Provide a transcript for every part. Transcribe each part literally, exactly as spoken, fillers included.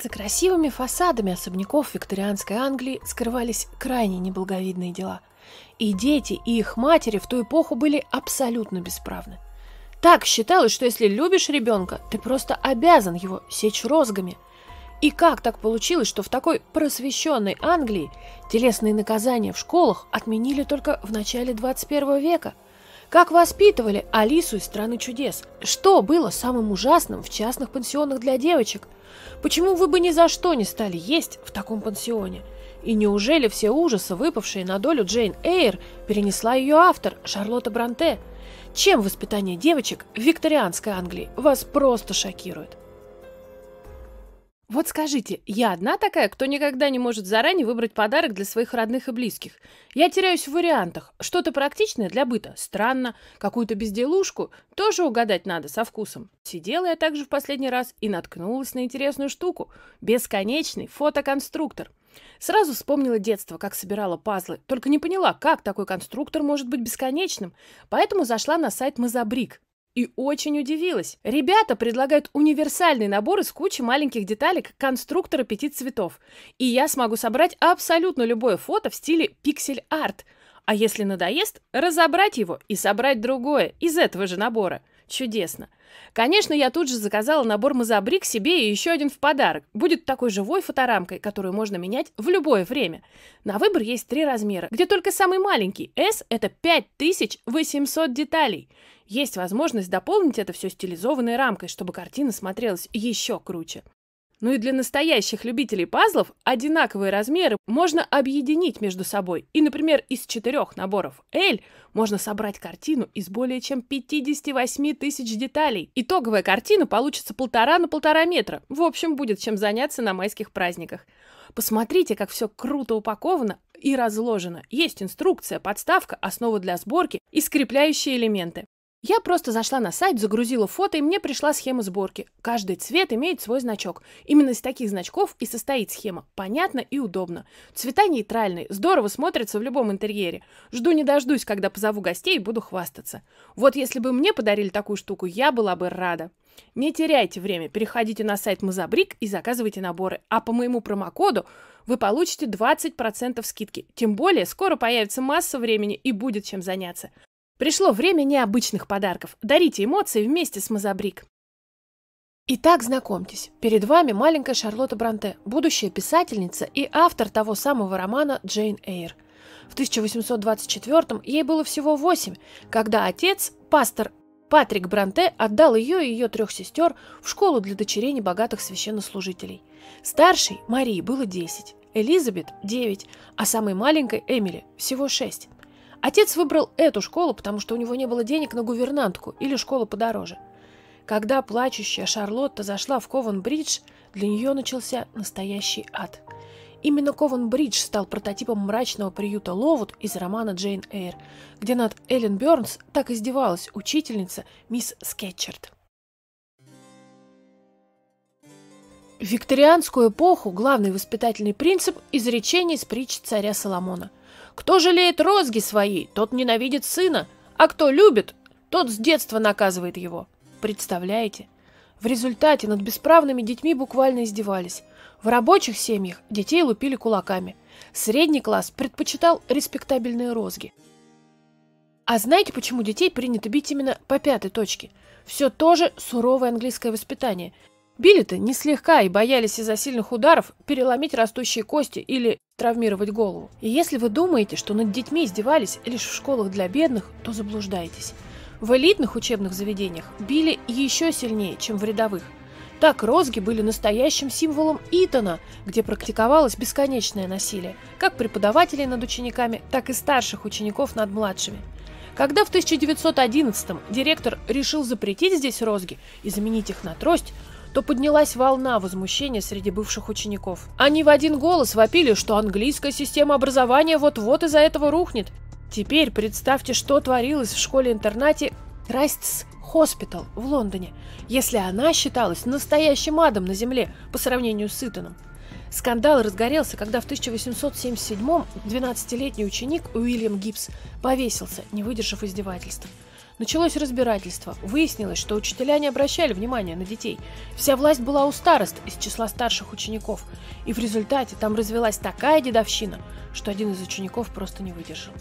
За красивыми фасадами особняков викторианской Англии скрывались крайне неблаговидные дела. И дети, и их матери в ту эпоху были абсолютно бесправны. Так считалось, что если любишь ребенка, ты просто обязан его сечь розгами. И как так получилось, что в такой просвещенной Англии телесные наказания в школах отменили только в начале двадцать первого века? Как воспитывали Алису из «Страны чудес»? Что было самым ужасным в частных пансионах для девочек? Почему вы бы ни за что не стали есть в таком пансионе? И неужели все ужасы, выпавшие на долю Джейн Эйр, перенесла ее автор Шарлотта Бронте? Чем воспитание девочек в викторианской Англии вас просто шокирует? Вот скажите, я одна такая, кто никогда не может заранее выбрать подарок для своих родных и близких? Я теряюсь в вариантах. Что-то практичное для быта? Странно. Какую-то безделушку? Тоже угадать надо со вкусом. Сидела я также в последний раз и наткнулась на интересную штуку. Бесконечный фотоконструктор. Сразу вспомнила детство, как собирала пазлы, только не поняла, как такой конструктор может быть бесконечным, поэтому зашла на сайт Mozabrick и очень удивилась. Ребята предлагают универсальный набор из кучи маленьких деталек конструктора пяти цветов, и я смогу собрать абсолютно любое фото в стиле пиксель-арт, а если надоест, разобрать его и собрать другое из этого же набора. Чудесно. Конечно, я тут же заказала набор Mozabrick себе и еще один в подарок. Будет такой живой фоторамкой, которую можно менять в любое время. На выбор есть три размера, где только самый маленький S – это пять тысяч восемьсот деталей. Есть возможность дополнить это все стилизованной рамкой, чтобы картина смотрелась еще круче. Ну и для настоящих любителей пазлов одинаковые размеры можно объединить между собой. И, например, из четырех наборов L можно собрать картину из более чем пятидесяти восьми тысяч деталей. Итоговая картина получится полтора на полтора метра. В общем, будет чем заняться на майских праздниках. Посмотрите, как все круто упаковано и разложено. Есть инструкция, подставка, основа для сборки и скрепляющие элементы. Я просто зашла на сайт, загрузила фото, и мне пришла схема сборки. Каждый цвет имеет свой значок. Именно из таких значков и состоит схема. Понятно и удобно. Цвета нейтральные, здорово смотрятся в любом интерьере. Жду не дождусь, когда позову гостей и буду хвастаться. Вот если бы мне подарили такую штуку, я была бы рада. Не теряйте время, переходите на сайт Mozabrick и заказывайте наборы. А по моему промокоду вы получите двадцать процентов скидки. Тем более, скоро появится масса времени и будет чем заняться. Пришло время необычных подарков. Дарите эмоции вместе с Mozabrick. Итак, знакомьтесь. Перед вами маленькая Шарлотта Бронте, будущая писательница и автор того самого романа «Джейн Эйр». В тысяча восемьсот двадцать четвёртом ей было всего восемь, когда отец, пастор Патрик Бранте, отдал ее и ее трех сестер в школу для дочерей небогатых священнослужителей. Старшей, Марии, было десять, Элизабет – девять, а самой маленькой, Эмили, всего шесть. Отец выбрал эту школу, потому что у него не было денег на гувернантку или школу подороже. Когда плачущая Шарлотта зашла в Кован-Бридж, для нее начался настоящий ад. Именно Кован-Бридж стал прототипом мрачного приюта Ловуд из романа «Джейн Эйр», где над Эллен Бернс так издевалась учительница мисс Скетчерт. В викторианскую эпоху главный воспитательный принцип – изречение из притч царя Соломона. Кто жалеет розги своей, тот ненавидит сына, а кто любит, тот с детства наказывает его. Представляете? В результате над бесправными детьми буквально издевались. В рабочих семьях детей лупили кулаками. Средний класс предпочитал респектабельные розги. А знаете, почему детей принято бить именно по пятой точке? Все тоже суровое английское воспитание. Били-то не слегка и боялись из-за сильных ударов переломить растущие кости или травмировать голову. И если вы думаете, что над детьми издевались лишь в школах для бедных, то заблуждаетесь. В элитных учебных заведениях били еще сильнее, чем в рядовых. Так розги были настоящим символом Итона, где практиковалось бесконечное насилие, как преподавателей над учениками, так и старших учеников над младшими. Когда в тысяча девятьсот одиннадцатом директор решил запретить здесь розги и заменить их на трость, то поднялась волна возмущения среди бывших учеников. Они в один голос вопили, что английская система образования вот-вот из-за этого рухнет. Теперь представьте, что творилось в школе-интернате Крайст Хоспитал в Лондоне, если она считалась настоящим адом на земле по сравнению с Итоном. Скандал разгорелся, когда в тысяча восемьсот семьдесят седьмом двенадцатилетний ученик Уильям Гиббс повесился, не выдержав издевательств. Началось разбирательство. Выяснилось, что учителя не обращали внимания на детей. Вся власть была у старост из числа старших учеников. И в результате там развелась такая дедовщина, что один из учеников просто не выдержал.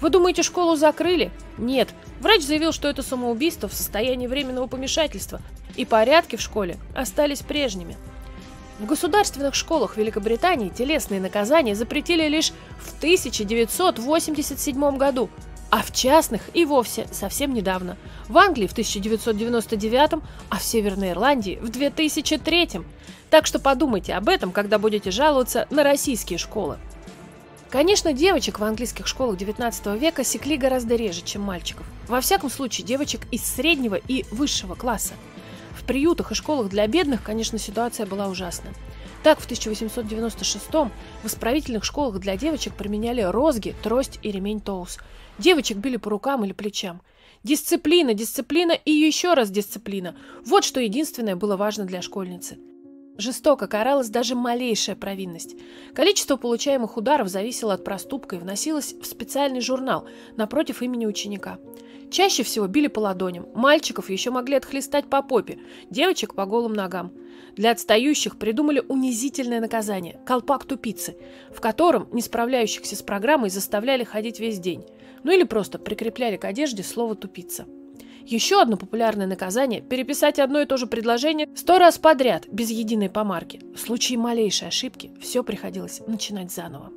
Вы думаете, школу закрыли? Нет. Врач заявил, что это самоубийство в состоянии временного помешательства, и порядки в школе остались прежними. В государственных школах Великобритании телесные наказания запретили лишь в тысяча девятьсот восемьдесят седьмом году, а в частных и вовсе совсем недавно. В Англии в тысяча девятьсот девяносто девятом, а в Северной Ирландии в две тысячи третьем. Так что подумайте об этом, когда будете жаловаться на российские школы. Конечно, девочек в английских школах девятнадцатого века секли гораздо реже, чем мальчиков. Во всяком случае, девочек из среднего и высшего класса. В приютах и школах для бедных, конечно, ситуация была ужасна. Так, в тысяча восемьсот девяносто шестом в исправительных школах для девочек применяли розги, трость и ремень Тоус. Девочек били по рукам или плечам. Дисциплина, дисциплина и еще раз дисциплина. Вот что единственное было важно для школьницы. Жестоко каралась даже малейшая провинность. Количество получаемых ударов зависело от проступка и вносилось в специальный журнал напротив имени ученика. Чаще всего били по ладоням, мальчиков еще могли отхлестать по попе, девочек по голым ногам. Для отстающих придумали унизительное наказание – колпак тупицы, в котором не справляющихся с программой заставляли ходить весь день, ну или просто прикрепляли к одежде слово «тупица». Еще одно популярное наказание – переписать одно и то же предложение сто раз подряд, без единой помарки. В случае малейшей ошибки все приходилось начинать заново.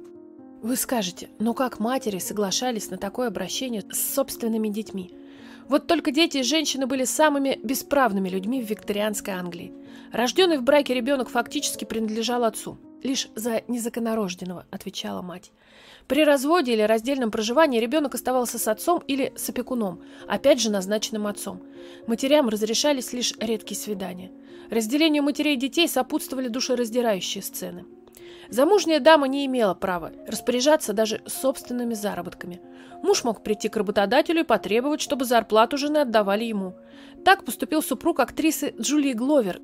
Вы скажете, но как матери соглашались на такое обращение с собственными детьми? Вот только дети и женщины были самыми бесправными людьми в викторианской Англии. Рожденный в браке ребенок фактически принадлежал отцу. Лишь за незаконорожденного отвечала мать. При разводе или раздельном проживании ребенок оставался с отцом или с опекуном, опять же назначенным отцом. Матерям разрешались лишь редкие свидания. Разделению матерей и детей сопутствовали душераздирающие сцены. Замужняя дама не имела права распоряжаться даже собственными заработками. Муж мог прийти к работодателю и потребовать, чтобы зарплату жены отдавали ему. Так поступил супруг актрисы Джулии Гловер,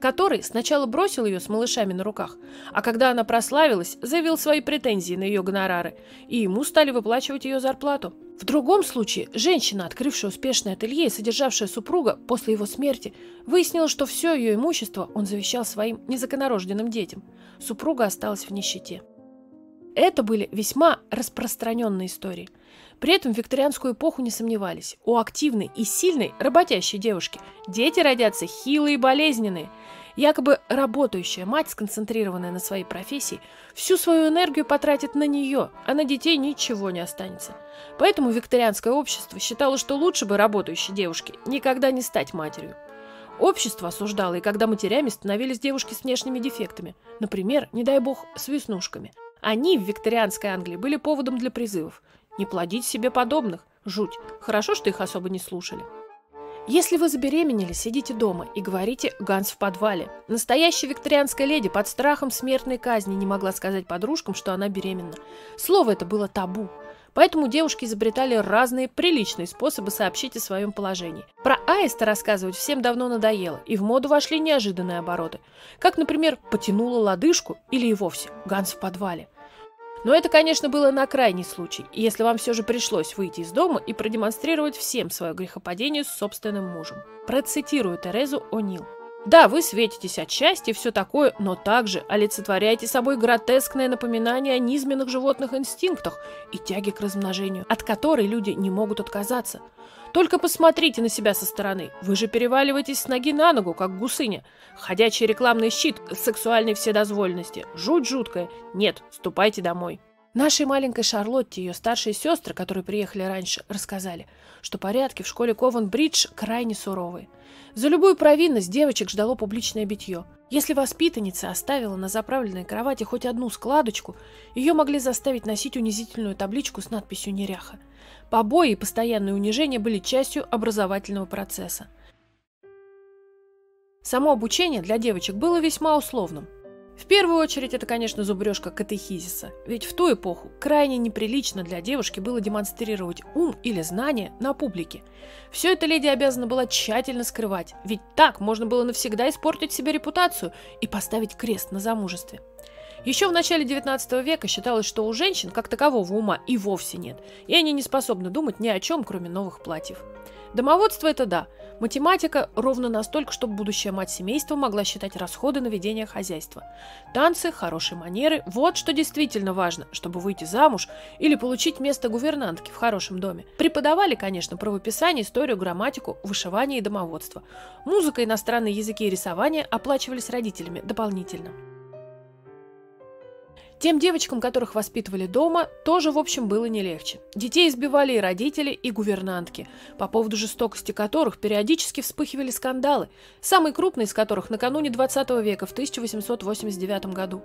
который сначала бросил ее с малышами на руках, а когда она прославилась, заявил свои претензии на ее гонорары, и ему стали выплачивать ее зарплату. В другом случае, женщина, открывшая успешное ателье и содержавшая супруга после его смерти, выяснила, что все ее имущество он завещал своим незаконорожденным детям. Супруга осталась в нищете. Это были весьма распространенные истории. При этом в викторианскую эпоху не сомневались. У активной и сильной работящей девушки дети родятся хилые и болезненные. Якобы работающая мать, сконцентрированная на своей профессии, всю свою энергию потратит на нее, а на детей ничего не останется. Поэтому викторианское общество считало, что лучше бы работающей девушке никогда не стать матерью. Общество осуждало и когда матерями становились девушки с внешними дефектами, например, не дай бог, с веснушками. Они в викторианской Англии были поводом для призывов. Не плодить себе подобных. Жуть. Хорошо, что их особо не слушали. Если вы забеременели, сидите дома и говорите «Ганс в подвале». Настоящая викторианская леди под страхом смертной казни не могла сказать подружкам, что она беременна. Слово это было табу. Поэтому девушки изобретали разные приличные способы сообщить о своем положении. Про аиста рассказывать всем давно надоело, и в моду вошли неожиданные обороты. Как, например, «потянула лодыжку» или и вовсе «Ганс в подвале». Но это, конечно, было на крайний случай, если вам все же пришлось выйти из дома и продемонстрировать всем свое грехопадение с собственным мужем. Процитирую Терезу О'Нил. Да, вы светитесь от счастья и все такое, но также олицетворяете собой гротескное напоминание о низменных животных инстинктах и тяге к размножению, от которой люди не могут отказаться. Только посмотрите на себя со стороны, вы же переваливаетесь с ноги на ногу, как гусыня. Ходячий рекламный щит сексуальной вседозволенности. Жуть жуткая. Нет, ступайте домой. Нашей маленькой Шарлотте и ее старшие сестры, которые приехали раньше, рассказали, что порядки в школе Кован-Бридж крайне суровые. За любую провинность девочек ждало публичное битье. Если воспитанница оставила на заправленной кровати хоть одну складочку, ее могли заставить носить унизительную табличку с надписью «Неряха». Побои и постоянные унижения были частью образовательного процесса. Само обучение для девочек было весьма условным. В первую очередь это, конечно, зубрежка катехизиса, ведь в ту эпоху крайне неприлично для девушки было демонстрировать ум или знания на публике. Все это леди обязана была тщательно скрывать, ведь так можно было навсегда испортить себе репутацию и поставить крест на замужестве. Еще в начале девятнадцатого века считалось, что у женщин как такового ума и вовсе нет, и они не способны думать ни о чем, кроме новых платьев. Домоводство – это да. Математика – ровно настолько, чтобы будущая мать семейства могла считать расходы на ведение хозяйства. Танцы, хорошие манеры – вот что действительно важно, чтобы выйти замуж или получить место гувернантки в хорошем доме. Преподавали, конечно, правописание, историю, грамматику, вышивание и домоводство. Музыка, иностранные языки и рисование оплачивались родителями дополнительно. Тем девочкам, которых воспитывали дома, тоже, в общем, было не легче. Детей избивали и родители, и гувернантки, по поводу жестокости которых периодически вспыхивали скандалы, самый крупный из которых накануне двадцатого века, в тысяча восемьсот восемьдесят девятом году.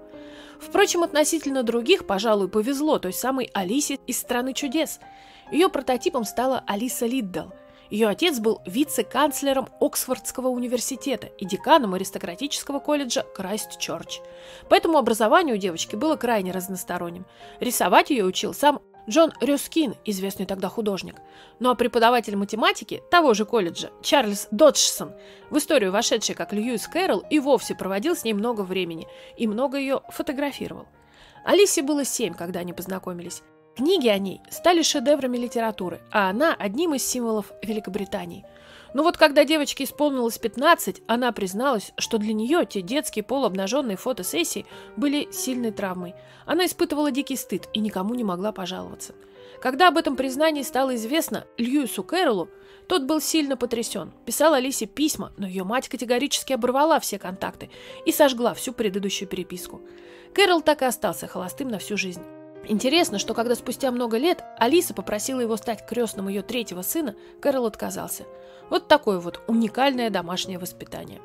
Впрочем, относительно других, пожалуй, повезло той самой Алисе из «Страны чудес». Ее прототипом стала Алиса Лиддел. Ее отец был вице-канцлером Оксфордского университета и деканом аристократического колледжа Крайстчерч. Поэтому образование у девочки было крайне разносторонним. Рисовать ее учил сам Джон Рюскин, известный тогда художник. Ну а преподаватель математики того же колледжа Чарльз Доджсон, в историю вошедший как Льюис Кэрролл, и вовсе проводил с ней много времени и много ее фотографировал. Алисе было семь, когда они познакомились. Книги о ней стали шедеврами литературы, а она одним из символов Великобритании. Но вот когда девочке исполнилось пятнадцать, она призналась, что для нее те детские полуобнаженные фотосессии были сильной травмой. Она испытывала дикий стыд и никому не могла пожаловаться. Когда об этом признании стало известно Льюису Кэрроллу, тот был сильно потрясен. Писал Алисе письма, но ее мать категорически оборвала все контакты и сожгла всю предыдущую переписку. Кэрролл так и остался холостым на всю жизнь. Интересно, что когда спустя много лет Алиса попросила его стать крестным ее третьего сына, Кэрролл отказался. Вот такое вот уникальное домашнее воспитание.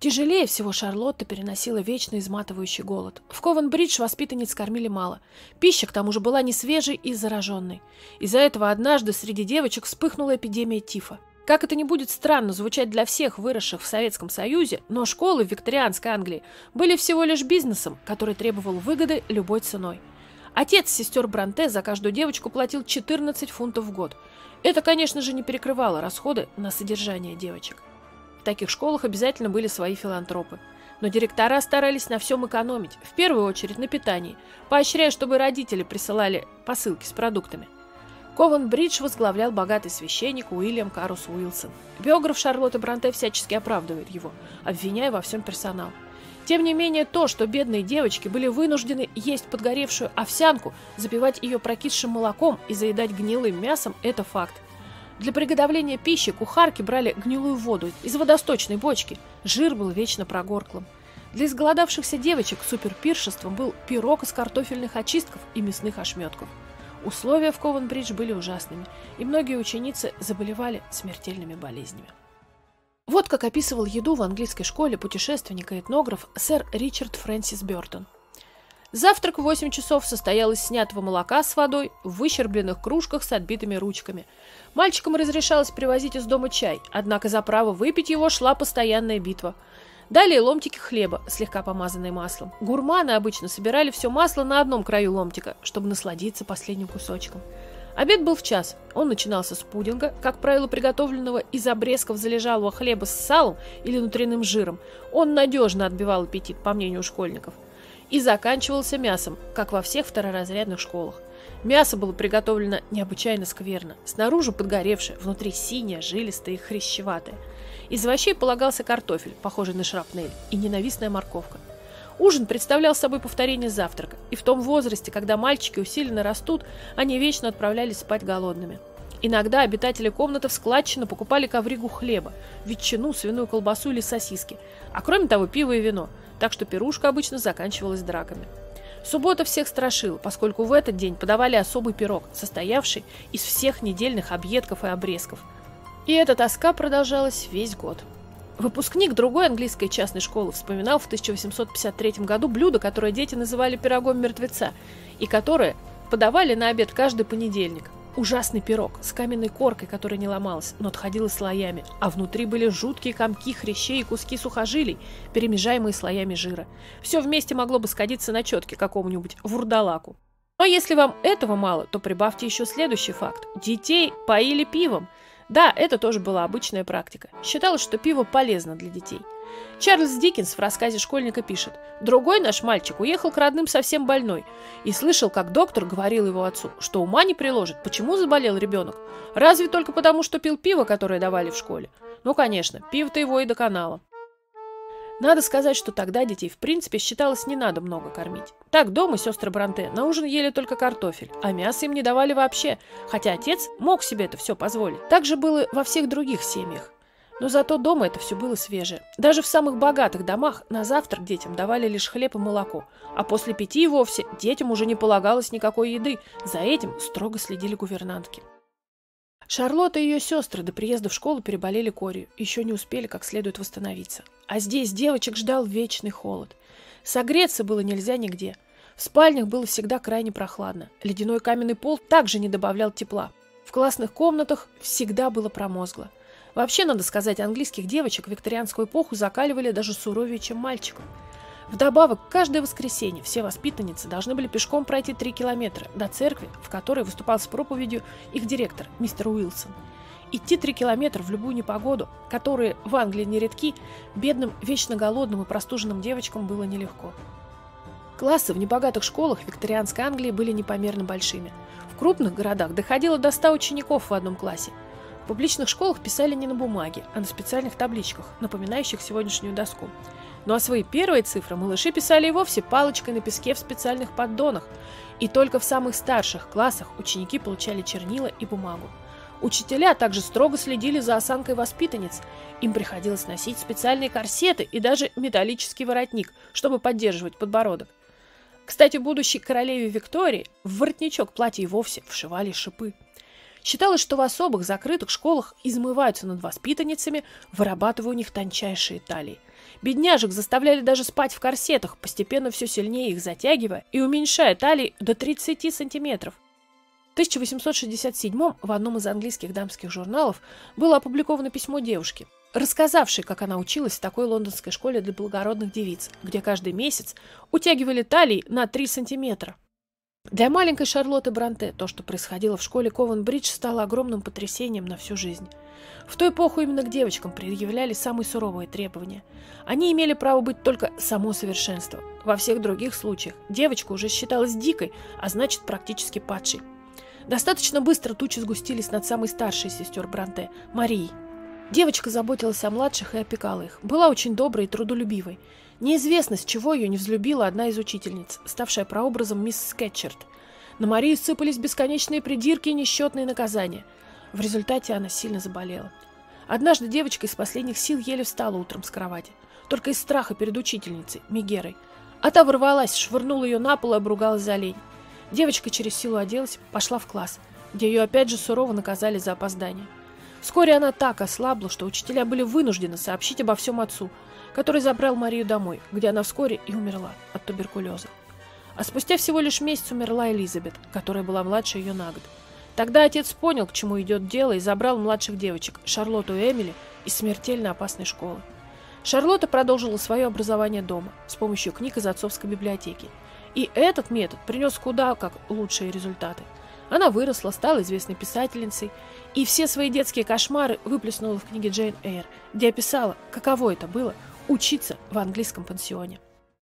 Тяжелее всего Шарлотта переносила вечно изматывающий голод. В Кован-Бридж воспитанниц кормили мало. Пища к тому же была несвежей и зараженной. Из-за этого однажды среди девочек вспыхнула эпидемия тифа. Как это не будет странно звучать для всех выросших в Советском Союзе, но школы в викторианской Англии были всего лишь бизнесом, который требовал выгоды любой ценой. Отец сестер Бронте за каждую девочку платил четырнадцать фунтов в год. Это, конечно же, не перекрывало расходы на содержание девочек. В таких школах обязательно были свои филантропы. Но директора старались на всем экономить, в первую очередь на питании, поощряя, чтобы родители присылали посылки с продуктами. Кован-Бридж возглавлял богатый священник Уильям Карус Уилсон. Биограф Шарлотты Бронте всячески оправдывает его, обвиняя во всем персонал. Тем не менее, то, что бедные девочки были вынуждены есть подгоревшую овсянку, запивать ее прокисшим молоком и заедать гнилым мясом – это факт. Для приготовления пищи кухарки брали гнилую воду из водосточной бочки, жир был вечно прогорклым. Для изголодавшихся девочек суперпиршеством был пирог из картофельных очистков и мясных ошметков. Условия в Кован-Бридж были ужасными, и многие ученицы заболевали смертельными болезнями. Вот как описывал еду в английской школе путешественник и этнограф сэр Ричард Фрэнсис Бёртон. Завтрак в восемь часов состоял из снятого молока с водой в выщербленных кружках с отбитыми ручками. Мальчикам разрешалось привозить из дома чай, однако за право выпить его шла постоянная битва. Далее ломтики хлеба, слегка помазанные маслом. Гурманы обычно собирали все масло на одном краю ломтика, чтобы насладиться последним кусочком. Обед был в час. Он начинался с пудинга, как правило, приготовленного из обрезков залежалого хлеба с салом или внутренним жиром. Он надежно отбивал аппетит, по мнению школьников. И заканчивался мясом, как во всех второразрядных школах. Мясо было приготовлено необычайно скверно. Снаружи подгоревшее, внутри синее, жилистое и хрящеватое. Из овощей полагался картофель, похожий на шрапнель, и ненавистная морковка. Ужин представлял собой повторение завтрака, и в том возрасте, когда мальчики усиленно растут, они вечно отправлялись спать голодными. Иногда обитатели комнаты вскладчину покупали ковригу хлеба, ветчину, свиную колбасу или сосиски, а кроме того пиво и вино, так что пирушка обычно заканчивалась драками. Суббота всех страшила, поскольку в этот день подавали особый пирог, состоявший из всех недельных объедков и обрезков. И эта тоска продолжалась весь год. Выпускник другой английской частной школы вспоминал в тысяча восемьсот пятьдесят третьем году блюдо, которое дети называли пирогом мертвеца, и которое подавали на обед каждый понедельник. Ужасный пирог с каменной коркой, которая не ломалась, но отходила слоями, а внутри были жуткие комки хрящей и куски сухожилий, перемежаемые слоями жира. Все вместе могло бы сходиться на четке какому-нибудь вурдалаку. Но если вам этого мало, то прибавьте еще следующий факт. Детей поили пивом. Да, это тоже была обычная практика. Считалось, что пиво полезно для детей. Чарльз Диккенс в рассказе школьника пишет: «Другой наш мальчик уехал к родным совсем больной и слышал, как доктор говорил его отцу, что ума не приложит, почему заболел ребенок. Разве только потому, что пил пиво, которое давали в школе? Ну, конечно, пиво-то его и доконало». Надо сказать, что тогда детей, в принципе, считалось не надо много кормить. Так дома сестры Бронте на ужин ели только картофель, а мясо им не давали вообще, хотя отец мог себе это все позволить. Так же было во всех других семьях. Но зато дома это все было свежее. Даже в самых богатых домах на завтрак детям давали лишь хлеб и молоко, а после пяти и вовсе детям уже не полагалось никакой еды. За этим строго следили гувернантки. Шарлотта и ее сестры до приезда в школу переболели корью, еще не успели как следует восстановиться. А здесь девочек ждал вечный холод. Согреться было нельзя нигде. В спальнях было всегда крайне прохладно. Ледяной каменный пол также не добавлял тепла. В классных комнатах всегда было промозгло. Вообще, надо сказать, английских девочек в викторианскую эпоху закаливали даже суровее, чем мальчиков. Вдобавок, каждое воскресенье все воспитанницы должны были пешком пройти три километра до церкви, в которой выступал с проповедью их директор, мистер Уилсон. Идти три километра в любую непогоду, которые в Англии нередки, бедным, вечно голодным и простуженным девочкам было нелегко. Классы в небогатых школах викторианской Англии были непомерно большими. В крупных городах доходило до ста учеников в одном классе. В публичных школах писали не на бумаге, а на специальных табличках, напоминающих сегодняшнюю доску. Ну а свои первые цифры малыши писали и вовсе палочкой на песке в специальных поддонах. И только в самых старших классах ученики получали чернила и бумагу. Учителя также строго следили за осанкой воспитанниц. Им приходилось носить специальные корсеты и даже металлический воротник, чтобы поддерживать подбородок. Кстати, будущей королеве Виктории в воротничок платья и вовсе вшивали шипы. Считалось, что в особых закрытых школах измываются над воспитанницами, вырабатывая у них тончайшие талии. Бедняжек заставляли даже спать в корсетах, постепенно все сильнее их затягивая и уменьшая талии до тридцати сантиметров. В тысяча восемьсот шестьдесят седьмом в одном из английских дамских журналов было опубликовано письмо девушки, рассказавшей, как она училась в такой лондонской школе для благородных девиц, где каждый месяц утягивали талии на три сантиметра. Для маленькой Шарлотты Бронте то, что происходило в школе Кован-Бридж, стало огромным потрясением на всю жизнь. В ту эпоху именно к девочкам предъявляли самые суровые требования. Они имели право быть только само совершенство. Во всех других случаях девочка уже считалась дикой, а значит практически падшей. Достаточно быстро тучи сгустились над самой старшей сестер Бронте – Марией. Девочка заботилась о младших и опекала их, была очень доброй и трудолюбивой. Неизвестно, с чего ее не взлюбила одна из учительниц, ставшая прообразом мисс Скетчерт. На Марию сыпались бесконечные придирки и несчетные наказания. В результате она сильно заболела. Однажды девочка из последних сил еле встала утром с кровати, только из страха перед учительницей, Мегерой. А та ворвалась, швырнула ее на пол и обругалась за лень. Девочка через силу оделась, пошла в класс, где ее опять же сурово наказали за опоздание. Вскоре она так ослабла, что учителя были вынуждены сообщить обо всем отцу, который забрал Марию домой, где она вскоре и умерла от туберкулеза. А спустя всего лишь месяц умерла Элизабет, которая была младше ее на год. Тогда отец понял, к чему идет дело, и забрал младших девочек, Шарлотту и Эмили, из смертельно опасной школы. Шарлотта продолжила свое образование дома с помощью книг из отцовской библиотеки. И этот метод принес куда как лучшие результаты. Она выросла, стала известной писательницей, и все свои детские кошмары выплеснула в книге Джейн Эйр, где описала, каково это было — учиться в английском пансионе.